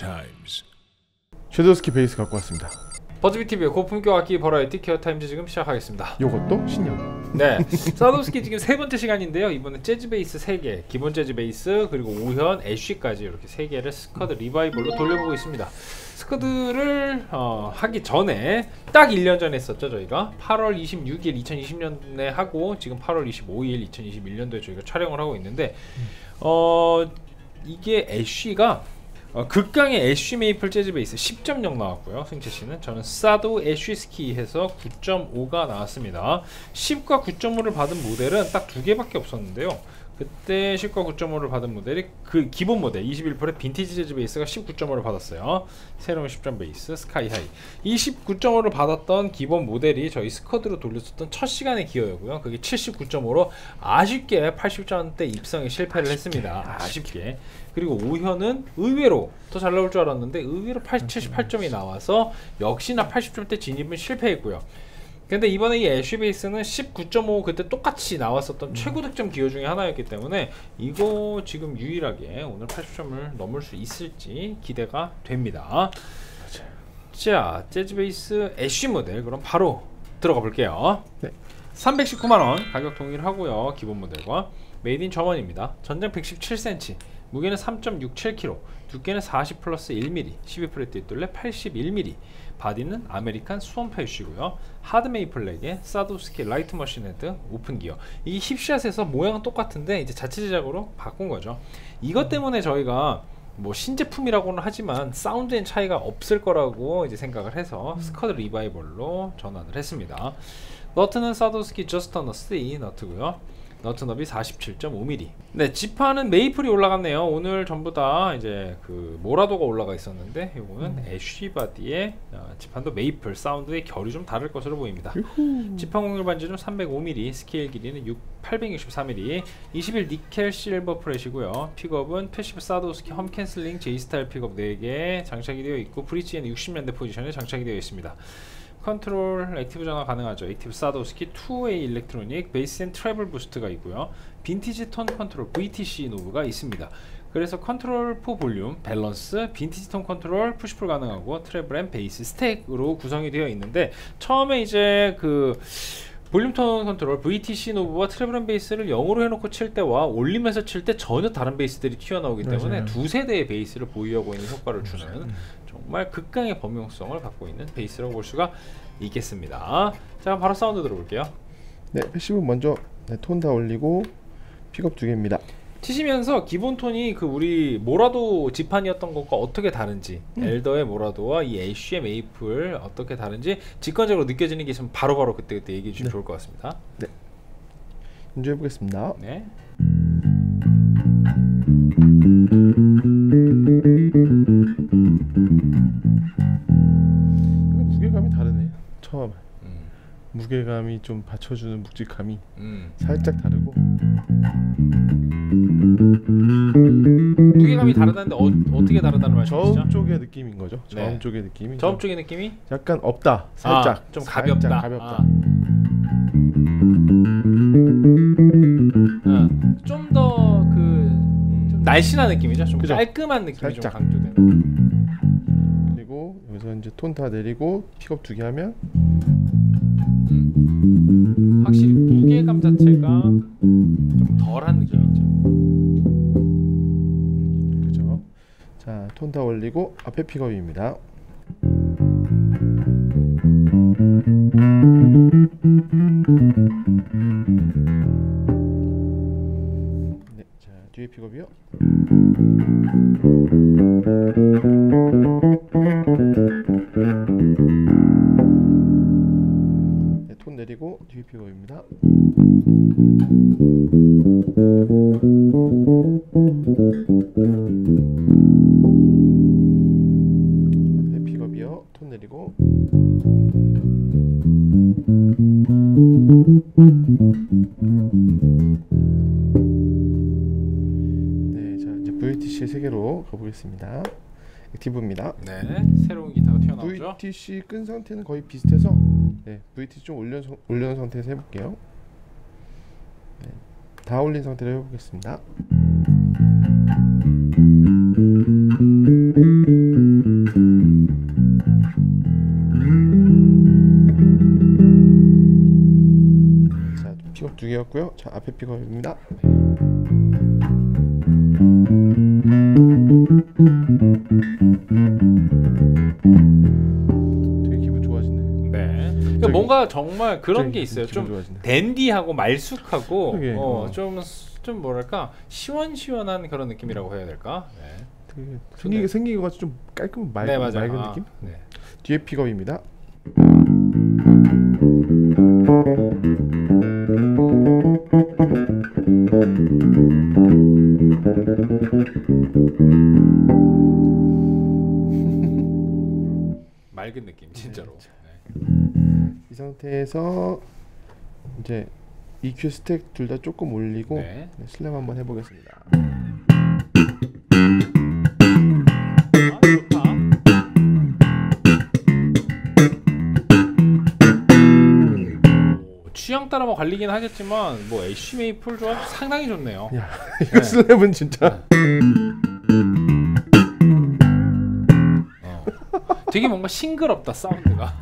Times. Sadowsky 베이스 갖고 왔습니다. 버즈비 TV의 고품격 악기 버라이티 기어 타임즈 지금 시작하겠습니다. 요것도 신형. 네. 사도스키 지금 세 번째 시간인데요. 이번엔 재즈 베이스 3개, 기본 재즈 베이스 그리고 5현, 애쉬까지 이렇게 3개를 스쿼드 리바이벌로 돌려보고 있습니다. 스쿼드를 하기 전에 딱 1년 전에 했었죠. 저희가 8월 26일 2020년에 하고 지금 8월 25일 2021년도에 저희가 촬영을 하고 있는데 이게 애쉬가 극강의 애쉬 메이플 재즈 베이스 10.0 나왔고요. 승채씨는 저는 사도 애쉬스키 해서 9.5가 나왔습니다. 10과 9.5를 받은 모델은 딱 2개밖에 없었는데요. 그때 10과 9.5를 받은 모델이 그 기본 모델 21프렛 빈티지 재즈 베이스가 19.5를 받았어요. 새로운 10점 베이스 스카이하이, 이 19.5를 받았던 기본 모델이 저희 스쿼드로 돌렸었던 첫 시간의 기어였고요. 그게 79.5로 아쉽게 80점대 입성에 실패를 했습니다. 아쉽게. 그리고 5현은 의외로 더 잘 나올 줄 알았는데 의외로 78점이 나와서 역시나 80점대 진입은 실패했고요. 근데 이번에 이 애쉬 베이스는 19.5 그때 똑같이 나왔었던 최고 득점 기호 중에 하나였기 때문에 이거 지금 유일하게 오늘 80점을 넘을 수 있을지 기대가 됩니다. 자, 재즈 베이스 애쉬 모델 그럼 바로 들어가 볼게요. 네. 319만원 가격 동일하고요. 기본 모델과 메이드 인 점원입니다. 전장 117cm, 무게는 3.67kg, 두께는 40 플러스 1mm, 12프렛 뒷둘레 81mm, 바디는 아메리칸 수원파 애쉬고요. 하드 메이플 렉에 사도스키 라이트 머신 헤드 오픈 기어. 이 힙샷에서 모양은 똑같은데 이제 자체 제작으로 바꾼 거죠. 이것 때문에 저희가 뭐 신제품이라고는 하지만 사운드엔 차이가 없을 거라고 이제 생각을 해서 스쿼드 리바이벌로 전환을 했습니다. 너트는 사도스키 저스터너 C 너트고요. 너트너비 47.5mm. 네, 지판은 메이플이 올라갔네요. 오늘 전부 다 이제 그 모라도가 올라가 있었는데 요거는 애쉬 바디에 지판도 메이플 사운드의 결이 좀 다를 것으로 보입니다. 유후. 지판 공률 반지름 305mm, 스케일 길이는 864mm, 21 니켈 실버 프렛이고요. 픽업은 패시브 사도스키 험 캔슬링 J 스타일 픽업 4개 장착이 되어 있고 브릿지에는 60년대 포지션에 장착이 되어 있습니다. 컨트롤 액티브 전화 가능하죠. 액티브 사도스키 2웨이 일렉트로닉 베이스 앤 트래블 부스트가 있고요. 빈티지 톤 컨트롤 VTC 노브가 있습니다. 그래서 컨트롤 포 볼륨, 밸런스, 빈티지 톤 컨트롤, 푸시풀 가능하고 트래블 앤 베이스 스택으로 구성이 되어 있는데 처음에 이제 그 볼륨 톤 컨트롤 VTC 노브와 트래블 앤 베이스를 0으로 해놓고 칠 때와 올리면서 칠 때 전혀 다른 베이스들이 튀어나오기 때문에 두 세대의 베이스를 보유하고 있는 효과를 주는 정말 극강의 범용성을 갖고 있는 베이스라고 볼 수가 있겠습니다. 자, 바로 사운드 들어볼게요. 네, 패시브 먼저 네, 톤 다 올리고 픽업 2개입니다. 치시면서 기본 톤이 그 우리 모라도 지판이었던 것과 어떻게 다른지, 엘더의 모라도와 이 애쉬의 메이플 어떻게 다른지 직관적으로 느껴지는 게 있으면 바로바로 그때그때 얘기해 주시면 네. 좋을 것 같습니다. 네, 연주해 보겠습니다. 네. 무게감이 다르네요. 처음 무게감이 좀 받쳐주는 묵직함이 살짝 다르고 무게감이 다르다는데 어떻게 다르다는 말씀이시죠? 저음 쪽의 느낌인 거죠. 저음 네. 쪽의 느낌이 저음 쪽의 느낌이? 약간 없다. 살짝 아, 좀 가볍다. 살짝 가볍다. 아. 좀 더 그 날씬한 느낌이죠. 좀 그죠? 깔끔한 느낌이 살짝. 좀 강조되는. 그리고 여기서 이제 톤 다 내리고 픽업 2개 하면 확실히 무게감 자체가 좀 덜한 느낌이죠. 그죠? 자, 톤 다 올리고 앞에 픽업입니다. 네, 자, 뒤에 픽업이요. 톤 내리고 뒤에 픽업입니다. 앞에 픽업이요. 톤 내리고 네, 자 이제 VTC 3개로 가보겠습니다. 액티브입니다. 네, 새로운 기타가 튀어나오죠. VTC 끈 상태는 거의 비슷해서 네, VTC 좀 올려놓은 상태에서 해볼게요. 네, 다 올린 상태로 해보겠습니다. 2였고요. 자, 앞에 픽업입니다. 되게 기분 좋아지네. 네. 그러니까 뭔가 정말 그런 게 있어요. 좀 좋아지네. 댄디하고 말쑥하고 좀 뭐랄까 시원시원한 그런 느낌이라고 해야 될까? 네. 되게 생긴 것 같이 좀 깔끔한 맑은 느낌? 네. 뒤에 픽업입니다. 맑은 느낌 진짜로. 네. 이 상태에서 이제 EQ 스택 둘 다 조금 올리고 네. 슬램 한번 해보겠습니다. 취향 따라 뭐 갈리긴 하겠지만 뭐 애쉬 메이플 조합 상당히 좋네요. 야, 이거 네. 슬랩은 진짜 되게 뭔가 싱그럽다 사운드가.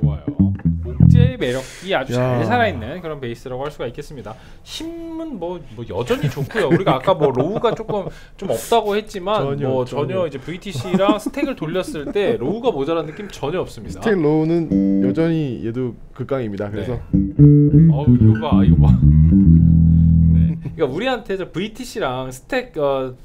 좋아요. 목재의 매력이 아주 잘 살아있는 그런 베이스라고 할 수가 있겠습니다. 힘은 뭐 여전히 좋고요. 우리가 아까 뭐 로우가 좀 없다고 했지만 전혀 이제 VTC랑 스택을 돌렸을 때 로우가 모자란 느낌 전혀 없습니다. 스택 로우는 여전히 얘도 극강입니다. 그래서 이거 봐. 그러니까 우리한테 저 VTC랑 스택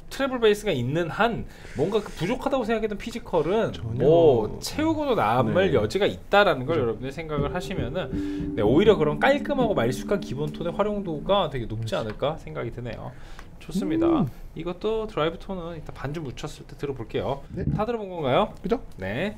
트래블 베이스가 있는 한 뭔가 그 부족하다고 생각했던 피지컬은 뭐 채우고도 남을 여지가 있다라는 걸 여러분들이 생각을 하시면은 네, 오히려 그런 깔끔하고 말쑥한 기본 톤의 활용도가 되게 높지 않을까 생각이 드네요. 좋습니다. 이것도 드라이브 톤은 일단 반주 묻혔을 때 들어볼게요. 네. 다 들어본 건가요? 그죠? 네.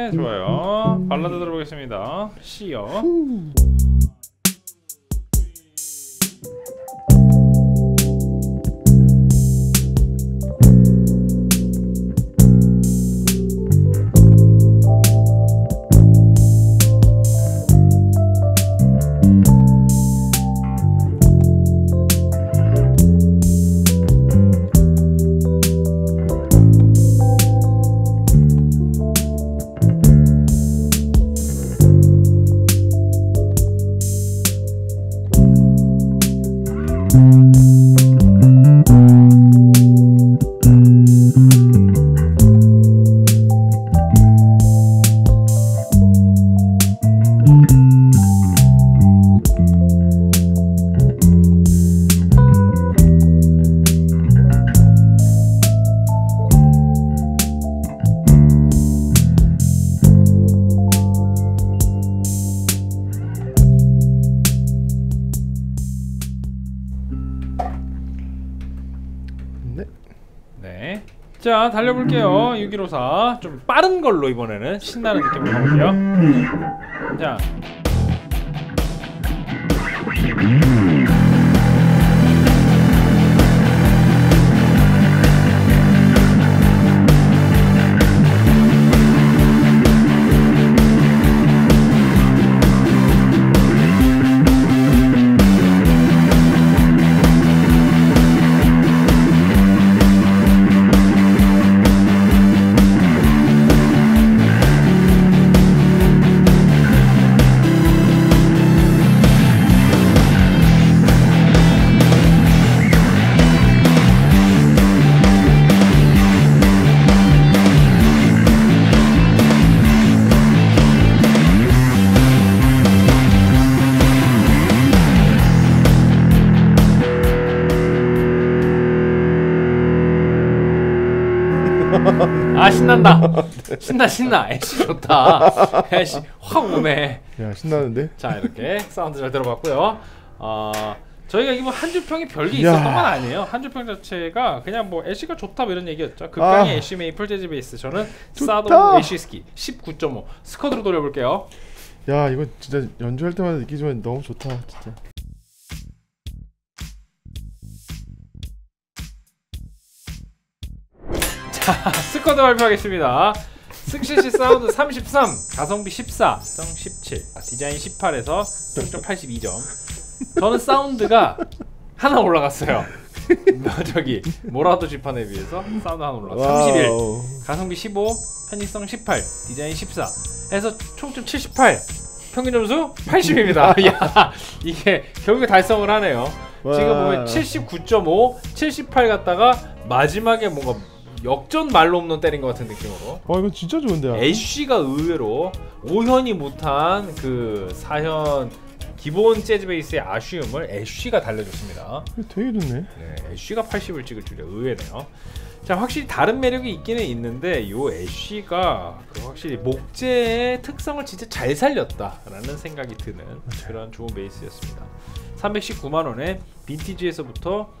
네, 좋아요. 발라드 들어보겠습니다. C요. 자, 달려볼게요. 6154 좀 빠른 걸로 이번에는 신나는 느낌으로 가볼게요. 자, 아 신난다. 네. 신나. 애쉬 좋다. 애쉬 확 오네. 야 신나는데? 자 이렇게 사운드 잘 들어봤고요. 저희가 이거 한 줄평이 별게 있었던 건 아니에요. 한 줄평 자체가 그냥 뭐 애쉬가 좋다 뭐 이런 얘기였죠. 극강의 애쉬 메이플 재즈 베이스. 저는 사도우 애쉬스키 19.5 스쿼드로 돌려볼게요. 야 이거 진짜 연주할 때마다 느끼지만 너무 좋다 진짜. 스쿼드 발표하겠습니다. 승실시 사운드 33, 가성비 14, 성 17, 디자인 18에서 0.82점. 저는 사운드가 하나 올라갔어요. 저기 모라도 지판에 비해서 사운드 하나 올라갔어요. 31, 가성비 15, 편의성 18, 디자인 14 해서 총점 78, 평균 점수 80입니다. 야, 이게 결국에 달성을 하네요. 지금 보면 79.5, 78 갔다가 마지막에 뭔가 역전 말로 없는 때린 것 같은 느낌으로. 와 이거 진짜 좋은데요. 애쉬가 의외로 5현이 못한 그 4현 기본 재즈 베이스의 아쉬움을 애쉬가 달래줬습니다. 되게 좋네. 네, 애쉬가 80을 찍을 줄이야. 의외네요. 자 확실히 다른 매력이 있기는 있는데 요 애쉬가 그 확실히 목재의 특성을 진짜 잘 살렸다라는 생각이 드는 그런 좋은 베이스였습니다. 319만원에 빈티지에서부터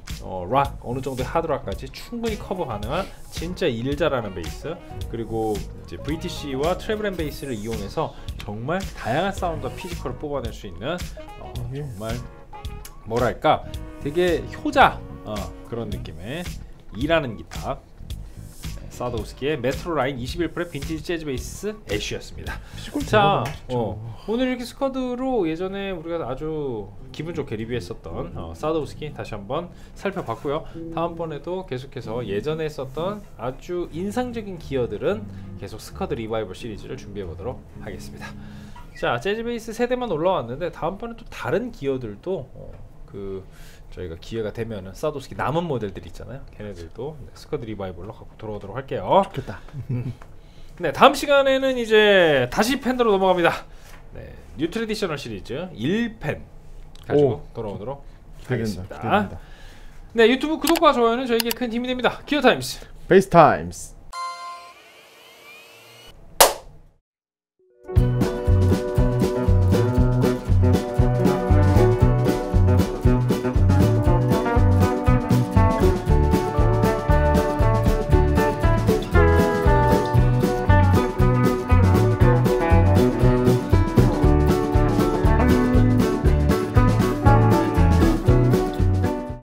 락, 어느정도 하드락까지 충분히 커버 가능한 진짜 일 잘하는 베이스, 그리고 이제 VTC와 트래블 앤 베이스를 이용해서 정말 다양한 사운드와 피지컬을 뽑아낼 수 있는 정말 뭐랄까 되게 효자 그런 느낌의 일하는 기타, 사도우스키의 메트로라인 21프렛 빈티지 재즈 베이스 애쉬였습니다. 자, 오늘 이렇게 스쿼드로 예전에 우리가 아주 기분 좋게 리뷰했었던 사도우스키 다시 한번 살펴봤고요. 다음번에도 계속해서 예전에 썼던 아주 인상적인 기어들은 계속 스쿼드 리바이벌 시리즈를 준비해보도록 하겠습니다. 자, 재즈 베이스 세대만 올라왔는데 다음번에 또 다른 기어들도 저희가 기회가 되면은 사도우스키 남은 모델들 있잖아요. 걔네들도 스쿼드 리바이벌로 갖고 돌아오도록 할게요. 좋겠다. 네, 다음 시간에는 이제 다시 팬으로 넘어갑니다. 네, 뉴 트레디셔널 시리즈 1팬 가지고 돌아오도록 하겠습니다. 기대된다. 네, 유튜브 구독과 좋아요는 저에게 큰 힘이 됩니다. 기어 타임스 베이스 타임스.